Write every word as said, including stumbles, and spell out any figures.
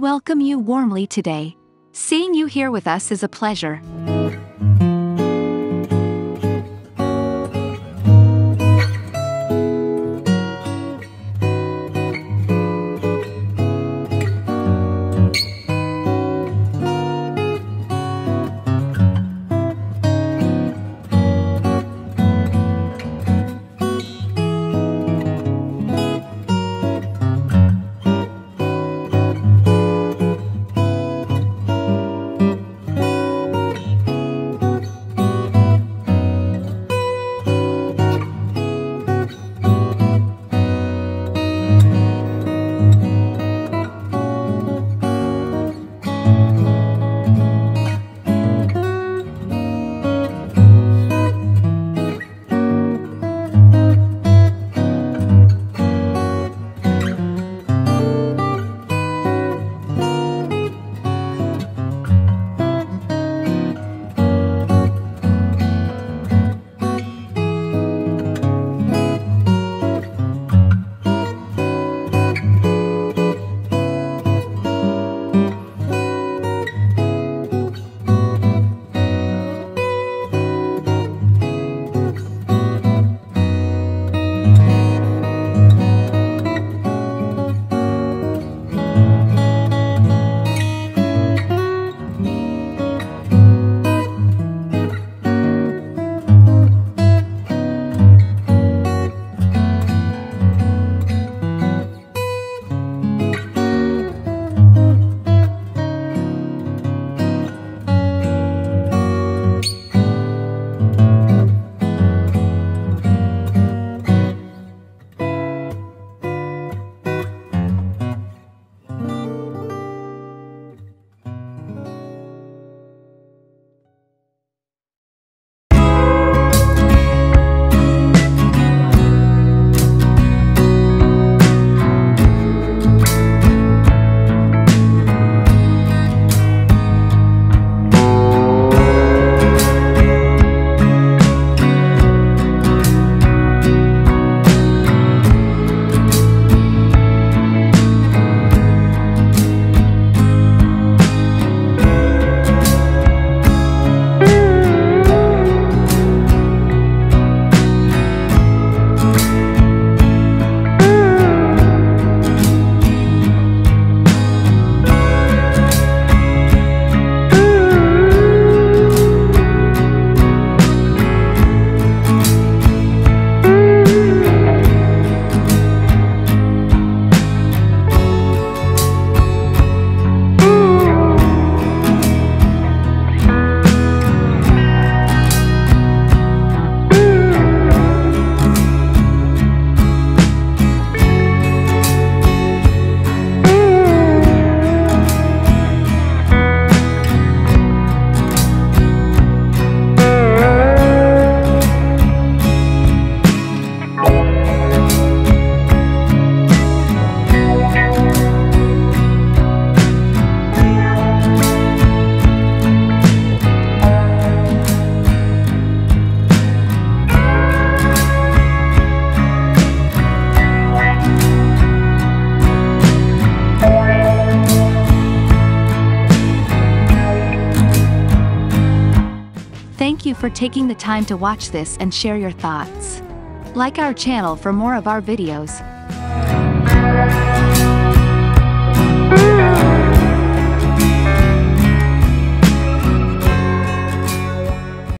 welcome you warmly today. Seeing you here with us is a pleasure. Thank you for taking the time to watch this and share your thoughts. Like our channel for more of our videos.